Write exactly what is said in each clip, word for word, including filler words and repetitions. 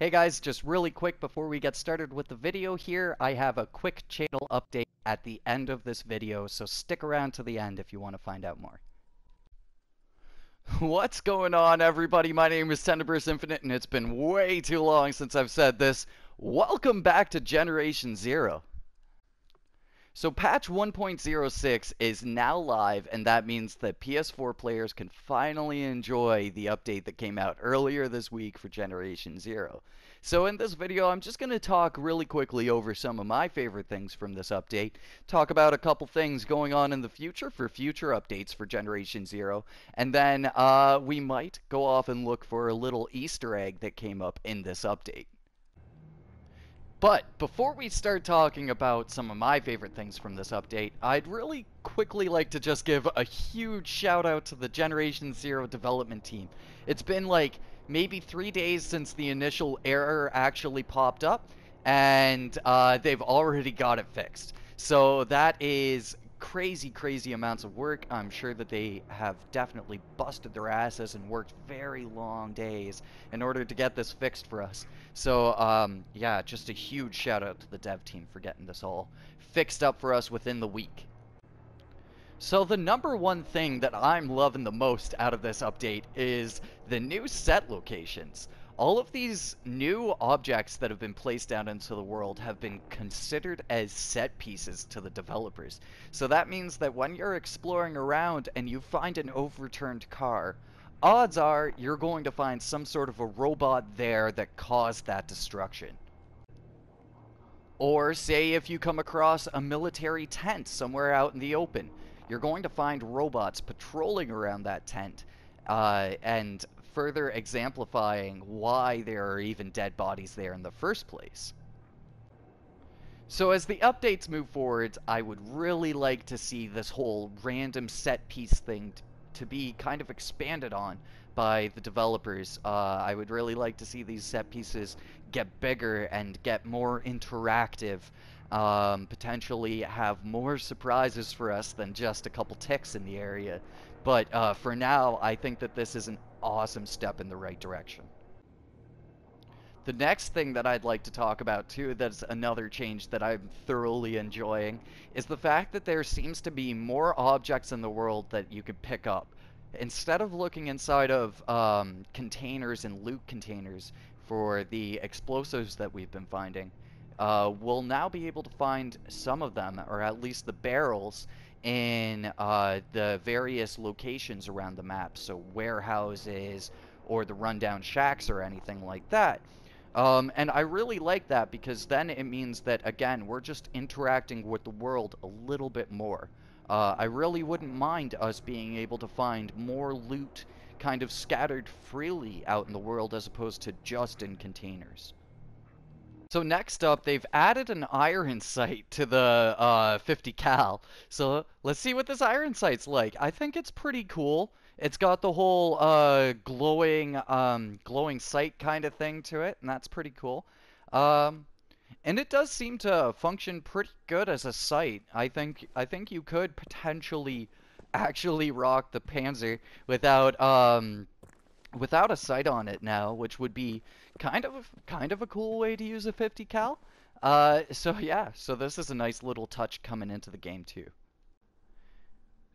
Hey guys, just really quick before we get started with the video here, I have a quick channel update at the end of this video, so stick around to the end if you want to find out more. What's going on, everybody? My name is Tenebris Infinite, and it's been way too long since I've said this. Welcome back to Generation Zero. So patch one point oh six is now live, and that means that P S four players can finally enjoy the update that came out earlier this week for Generation Zero. So in this video, I'm just going to talk really quickly over some of my favorite things from this update, talk about a couple things going on in the future for future updates for Generation Zero, and then uh, we might go off and look for a little Easter egg that came up in this update. But before we start talking about some of my favorite things from this update, I'd really quickly like to just give a huge shout out to the Generation Zero development team. It's been like maybe three days since the initial error actually popped up, and uh, they've already got it fixed. So that is crazy, crazy amounts of work. I'm sure that they have definitely busted their asses and worked very long days in order to get this fixed for us. So um, yeah, just a huge shout out to the dev team for getting this all fixed up for us within the week. So the number one thing that I'm loving the most out of this update is the new set locations. All of these new objects that have been placed out into the world have been considered as set pieces to the developers. So that means that when you're exploring around and you find an overturned car, odds are you're going to find some sort of a robot there that caused that destruction. Or say if you come across a military tent somewhere out in the open, you're going to find robots patrolling around that tent uh, and further exemplifying why there are even dead bodies there in the first place. So as the updates move forward, I would really like to see this whole random set piece thing to be kind of expanded on by the developers. Uh, I would really like to see these set pieces get bigger and get more interactive, um, potentially have more surprises for us than just a couple ticks in the area. But uh, for now, I think that this is an awesome step in the right direction. The next thing that I'd like to talk about too, that's another change that I'm thoroughly enjoying, is the fact that there seems to be more objects in the world that you could pick up. Instead of looking inside of um, containers and loot containers for the explosives that we've been finding, uh, we'll now be able to find some of them, or at least the barrels, in uh, the various locations around the map, so warehouses or the rundown shacks or anything like that. Um, and I really like that, because then it means that, again, we're just interacting with the world a little bit more. Uh, I really wouldn't mind us being able to find more loot kind of scattered freely out in the world as opposed to just in containers. So next up, they've added an iron sight to the uh, fifty cal. So let's see what this iron sight's like. I think it's pretty cool. It's got the whole uh, glowing, um, glowing sight kind of thing to it, and that's pretty cool. Um, and it does seem to function pretty good as a sight. I think I think you could potentially actually rock the Panzer without um, without a sight on it now, which would be Kind of, kind of a cool way to use a fifty cal. Uh, so yeah, so this is a nice little touch coming into the game too.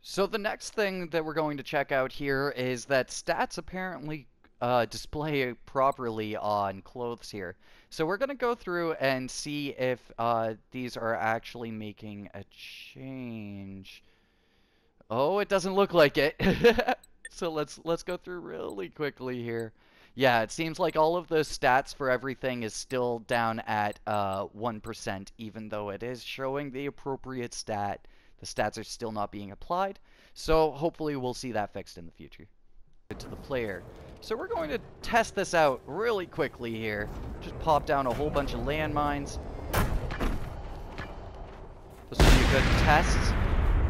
So the next thing that we're going to check out here is that stats apparently uh, display properly on clothes here. So we're going to go through and see if uh, these are actually making a change. Oh, it doesn't look like it. So let's let's go through really quickly here. Yeah, it seems like all of the stats for everything is still down at uh, one percent, even though it is showing the appropriate stat. The stats are still not being applied, so hopefully we'll see that fixed in the future. To the player. So we're going to test this out really quickly here. Just pop down a whole bunch of landmines. This will be a good test,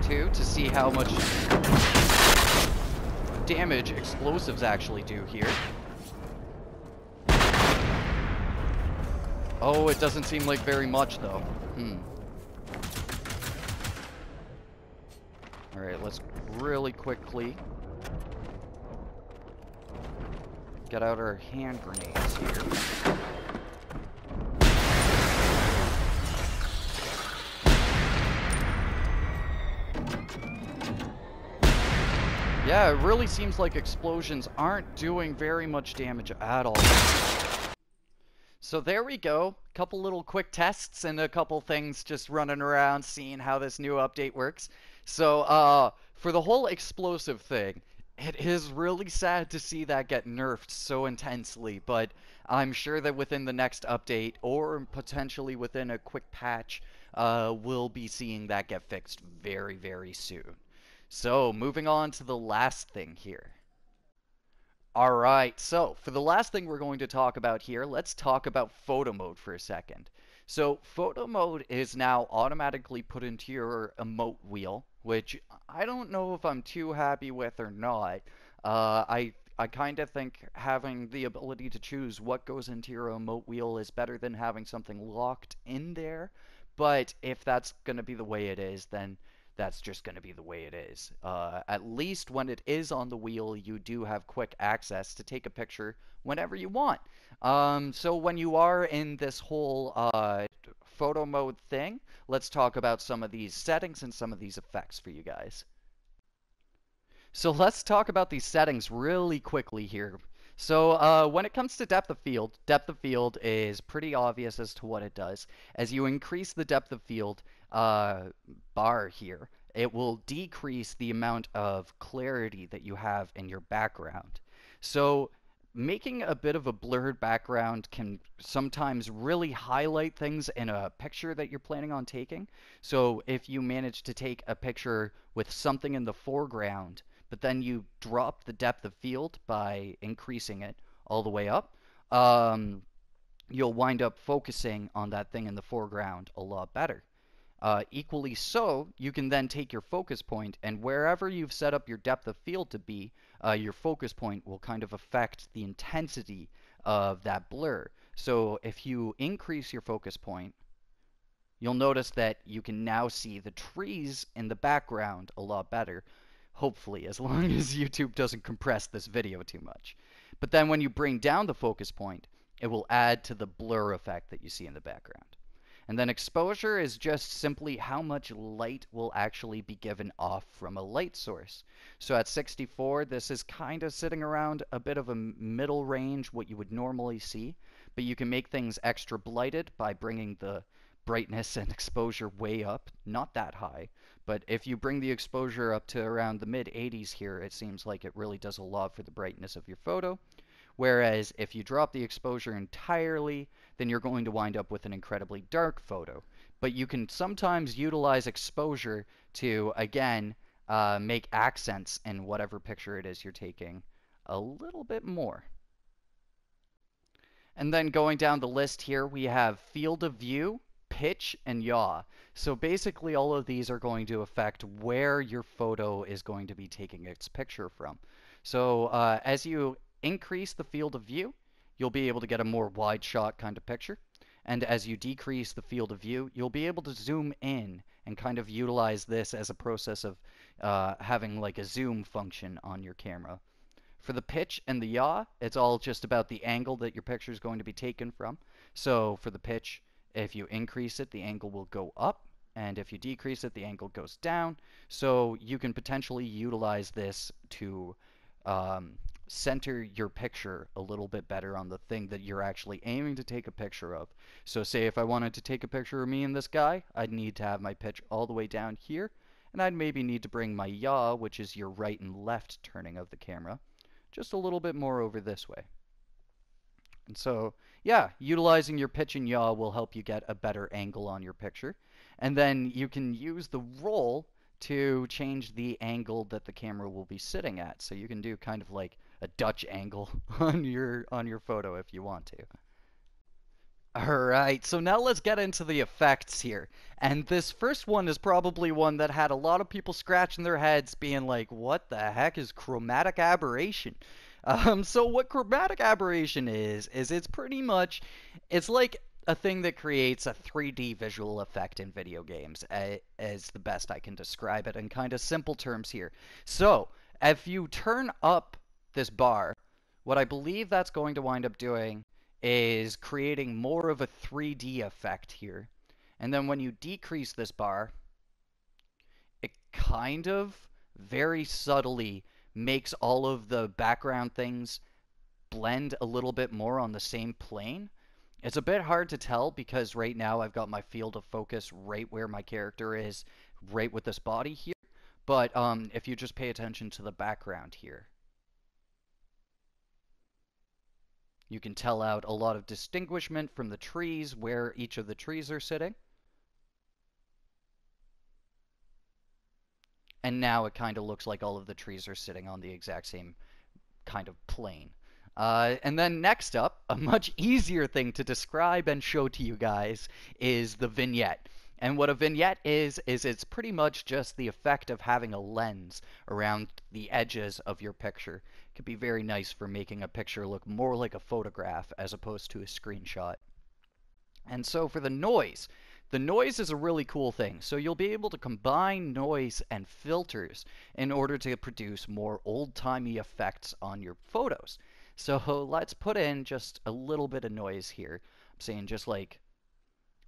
too, to see how much damage explosives actually do here. Oh, it doesn't seem like very much, though. Hmm. Alright, let's really quickly get out our hand grenades here. Yeah, it really seems like explosions aren't doing very much damage at all. So there we go. A couple little quick tests and a couple things just running around seeing how this new update works. So uh, for the whole explosive thing, it is really sad to see that get nerfed so intensely, but I'm sure that within the next update or potentially within a quick patch, uh, we'll be seeing that get fixed very, very soon. So moving on to the last thing here. Alright, so for the last thing we're going to talk about here, let's talk about photo mode for a second. So photo mode is now automatically put into your emote wheel, which I don't know if I'm too happy with or not. Uh, I, I kind of think having the ability to choose what goes into your emote wheel is better than having something locked in there. But if that's going to be the way it is, then that's just going to be the way it is. Uh, at least when it is on the wheel, you do have quick access to take a picture whenever you want. Um, so when you are in this whole uh, photo mode thing, let's talk about some of these settings and some of these effects for you guys. So let's talk about these settings really quickly here. So uh, when it comes to depth of field, depth of field is pretty obvious as to what it does. As you increase the depth of field uh, bar here, it will decrease the amount of clarity that you have in your background. So making a bit of a blurred background can sometimes really highlight things in a picture that you're planning on taking. So if you manage to take a picture with something in the foreground, but then you drop the depth of field by increasing it all the way up, um, you'll wind up focusing on that thing in the foreground a lot better. Uh, equally so, you can then take your focus point, and wherever you've set up your depth of field to be, uh, your focus point will kind of affect the intensity of that blur. So if you increase your focus point, you'll notice that you can now see the trees in the background a lot better, hopefully, as long as YouTube doesn't compress this video too much. But then when you bring down the focus point, it will add to the blur effect that you see in the background. And then exposure is just simply how much light will actually be given off from a light source. So at sixty-four, this is kind of sitting around a bit of a middle range, what you would normally see. But you can make things extra blighted by bringing the brightness and exposure way up, not that high. But if you bring the exposure up to around the mid eighties here, it seems like it really does a lot for the brightness of your photo. Whereas if you drop the exposure entirely, then you're going to wind up with an incredibly dark photo. But you can sometimes utilize exposure to, again, uh, make accents in whatever picture it is you're taking a little bit more. And then going down the list here, we have field of view, pitch, and yaw. So basically all of these are going to affect where your photo is going to be taking its picture from. So uh, as you increase the field of view, you'll be able to get a more wide shot kind of picture. And as you decrease the field of view, you'll be able to zoom in and kind of utilize this as a process of uh, having like a zoom function on your camera. For the pitch and the yaw, it's all just about the angle that your picture is going to be taken from. So for the pitch, if you increase it, the angle will go up. And if you decrease it, the angle goes down. So you can potentially utilize this to um, center your picture a little bit better on the thing that you're actually aiming to take a picture of. So say if I wanted to take a picture of me and this guy, I'd need to have my pitch all the way down here, and I'd maybe need to bring my yaw, which is your right and left turning of the camera, just a little bit more over this way. And so, yeah, utilizing your pitch and yaw will help you get a better angle on your picture. And then you can use the roll to change the angle that the camera will be sitting at. So you can do kind of like a Dutch angle on your on your photo if you want to. Alright, so now let's get into the effects here. And this first one is probably one that had a lot of people scratching their heads being like, what the heck is chromatic aberration? Um, so what chromatic aberration is, is it's pretty much, it's like a thing that creates a three D visual effect in video games, as the best I can describe it in kind of simple terms here. So if you turn up this bar, what I believe that's going to wind up doing is creating more of a three D effect here. And then when you decrease this bar, it kind of very subtly makes all of the background things blend a little bit more on the same plane. It's a bit hard to tell because right now I've got my field of focus right where my character is, right with this body here. But um, if you just pay attention to the background here, you can tell out a lot of distinguishment from the trees, where each of the trees are sitting. And now it kind of looks like all of the trees are sitting on the exact same kind of plane. Uh, and then next up, a much easier thing to describe and show to you guys is the vignette. And what a vignette is, is it's pretty much just the effect of having a lens around the edges of your picture. It could be very nice for making a picture look more like a photograph as opposed to a screenshot. And so for the noise, the noise is a really cool thing. So you'll be able to combine noise and filters in order to produce more old-timey effects on your photos. So let's put in just a little bit of noise here. I'm saying just like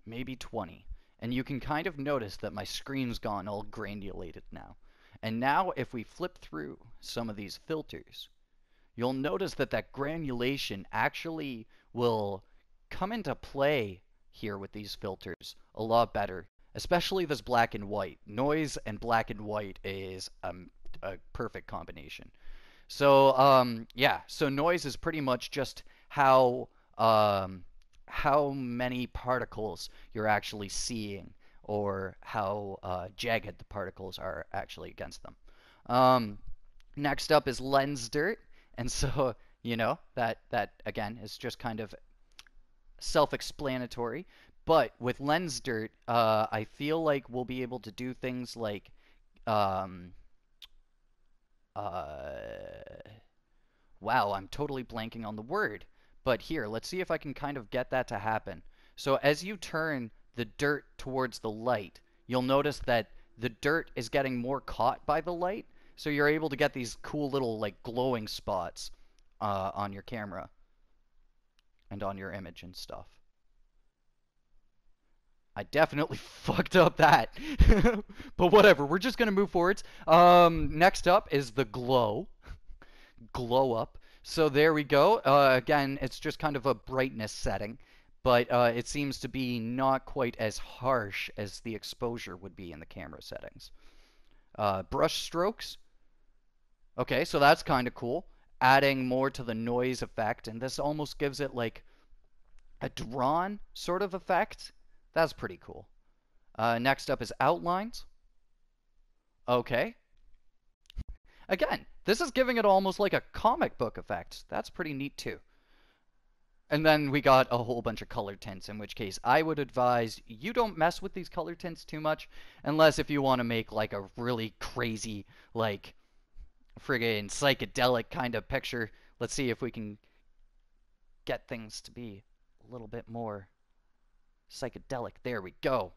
maybe twenty. And you can kind of notice that my screen's gone all granulated now. And now if we flip through some of these filters, you'll notice that that granulation actually will come into play here with these filters a lot better, especially this black and white. Noise and black and white is um, a perfect combination. So um, yeah, so noise is pretty much just how um, how many particles you're actually seeing, or how uh, jagged the particles are actually against them. Um, next up is lens dirt, and so you know that that again is just kind of self-explanatory, but with lens dirt, uh, I feel like we'll be able to do things like um, uh, wow, I'm totally blanking on the word, but here, let's see if I can kind of get that to happen. So as you turn the dirt towards the light, you'll notice that the dirt is getting more caught by the light, so you're able to get these cool little like glowing spots uh, on your camera and on your image and stuff. I definitely fucked up that. But whatever, we're just gonna move forwards. Um, next up is the glow. Glow up. So there we go. Uh, again, it's just kind of a brightness setting, but uh, it seems to be not quite as harsh as the exposure would be in the camera settings. Uh, brush strokes. Okay, so that's kind of cool. Adding more to the noise effect, and this almost gives it like a drawn sort of effect. That's pretty cool. Uh, next up is outlines. Okay. Again, this is giving it almost like a comic book effect. That's pretty neat too. And then we got a whole bunch of color tints, in which case I would advise you don't mess with these color tints too much, unless if you want to make like a really crazy, like, friggin' psychedelic kind of picture. Let's see if we can get things to be a little bit more psychedelic. There we go.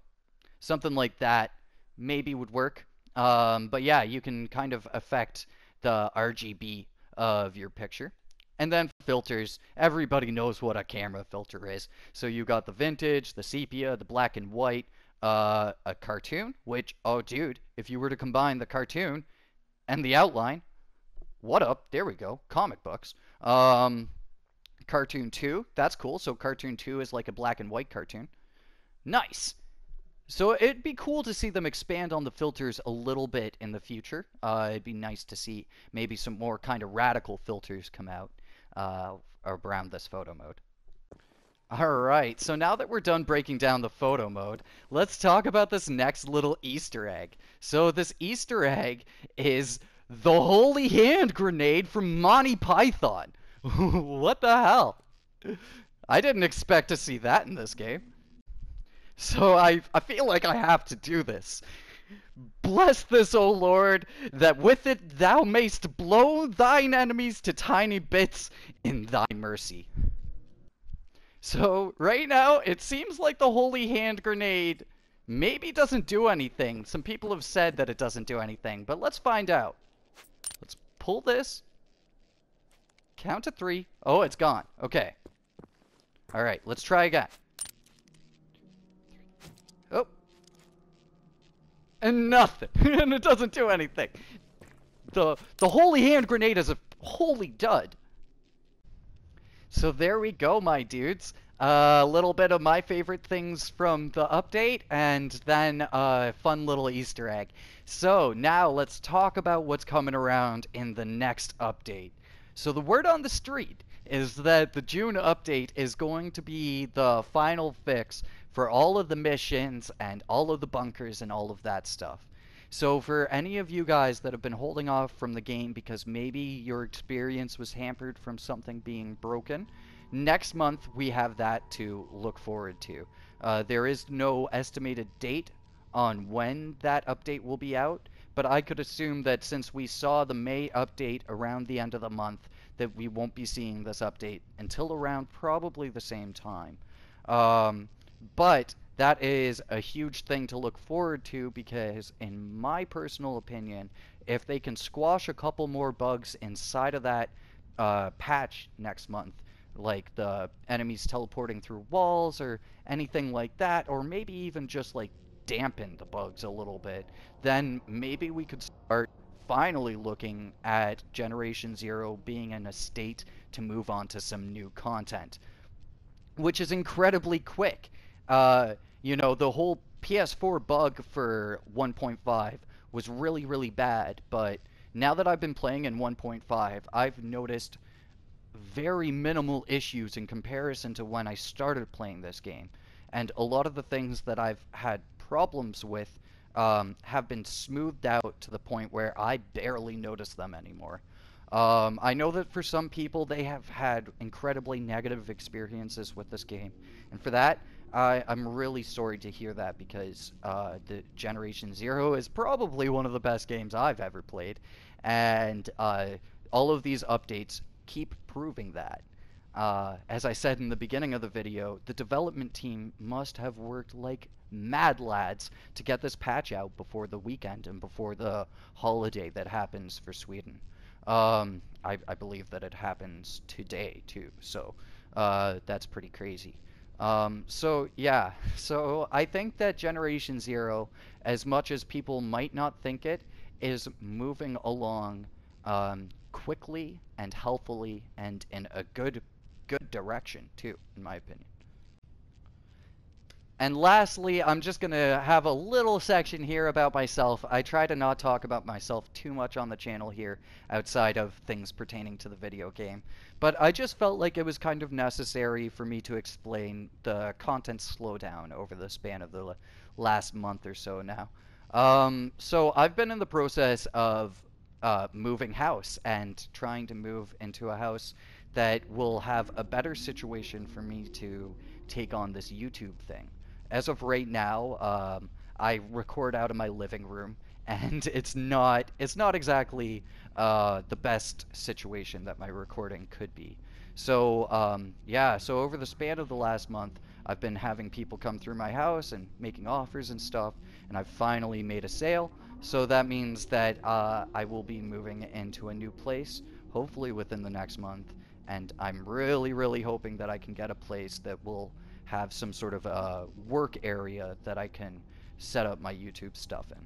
Something like that maybe would work. Um, but yeah, you can kind of affect the R G B of your picture. And then filters. Everybody knows what a camera filter is. So you got the vintage, the sepia, the black and white, uh, a cartoon, which, oh dude, if you were to combine the cartoon and the outline, what up, there we go, comic books. Um, cartoon two, that's cool. So cartoon two is like a black and white cartoon. Nice. So it'd be cool to see them expand on the filters a little bit in the future. Uh, it'd be nice to see maybe some more kind of radical filters come out uh, around this photo mode. Alright, so now that we're done breaking down the photo mode, let's talk about this next little Easter egg. So this Easter egg is the holy hand grenade from Monty Python. What the hell? I didn't expect to see that in this game. So I, I feel like I have to do this. Bless this, O Lord, that with it thou mayst blow thine enemies to tiny bits in thy mercy. So right now, it seems like the holy hand grenade maybe doesn't do anything. Some people have said that it doesn't do anything, but let's find out. Let's pull this. Count to three. Oh, it's gone. Okay. All right, let's try again. Oh. And nothing. And it doesn't do anything. the the holy hand grenade is a holy dud. So there we go, my dudes. A uh, little bit of my favorite things from the update, and then a uh, fun little Easter egg. So now let's talk about what's coming around in the next update. So the word on the street is that the June update is going to be the final fix for all of the missions and all of the bunkers and all of that stuff. So for any of you guys that have been holding off from the game because maybe your experience was hampered from something being broken, next month we have that to look forward to. Uh, there is no estimated date on when that update will be out, but I could assume that since we saw the May update around the end of the month, that we won't be seeing this update until around probably the same time. Um, but that is a huge thing to look forward to, because in my personal opinion, if they can squash a couple more bugs inside of that uh, patch next month, like the enemies teleporting through walls or anything like that, or maybe even just like dampen the bugs a little bit, then maybe we could start finally looking at Generation Zero being in a state to move on to some new content, which is incredibly quick. Uh, you know, the whole P S four bug for one point five was really, really bad, but now that I've been playing in one point five, I've noticed very minimal issues in comparison to when I started playing this game, and a lot of the things that I've had problems with um, have been smoothed out to the point where I barely notice them anymore. Um, I know that for some people they have had incredibly negative experiences with this game, and for that I, I'm really sorry to hear that, because uh, the Generation Zero is probably one of the best games I've ever played, and uh, all of these updates keep proving that. Uh, as I said in the beginning of the video, the development team must have worked like mad lads to get this patch out before the weekend and before the holiday that happens for Sweden. Um, I, I believe that it happens today too, so uh, that's pretty crazy. Um, so yeah, so I think that Generation Zero, as much as people might not think it, is moving along um, quickly and healthily and in a good good direction too, in my opinion. And lastly, I'm just gonna have a little section here about myself. I try to not talk about myself too much on the channel here outside of things pertaining to the video game, but I just felt like it was kind of necessary for me to explain the content slowdown over the span of the last month or so now. Um, so I've been in the process of Uh, moving house and trying to move into a house that will have a better situation for me to take on this YouTube thing. As of right now, um, I record out of my living room, and it's not it's not exactly uh, the best situation that my recording could be. So um, yeah, so over the span of the last month, I've been having people come through my house and making offers and stuff, and I've finally made a sale. So that means that uh, I will be moving into a new place, hopefully within the next month, and I'm really, really hoping that I can get a place that will have some sort of a work area that I can set up my YouTube stuff in.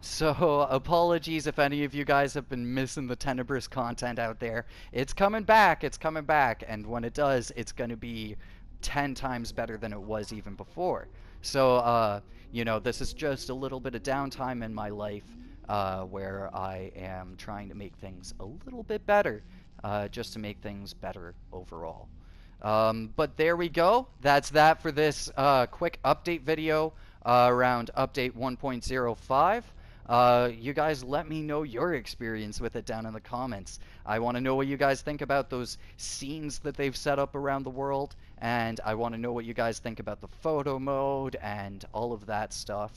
So apologies if any of you guys have been missing the Tenebris content out there. It's coming back, it's coming back, and when it does, it's going to be ten times better than it was even before. So, uh, you know, this is just a little bit of downtime in my life uh, where I am trying to make things a little bit better, uh, just to make things better overall. Um, but there we go. That's that for this uh, quick update video uh, around update one point oh five. Uh, you guys let me know your experience with it down in the comments. I want to know what you guys think about those scenes that they've set up around the world, and I want to know what you guys think about the photo mode and all of that stuff.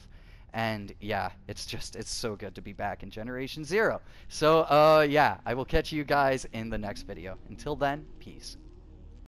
And yeah, it's just, it's so good to be back in Generation Zero. So uh, yeah, I will catch you guys in the next video. Until then, peace.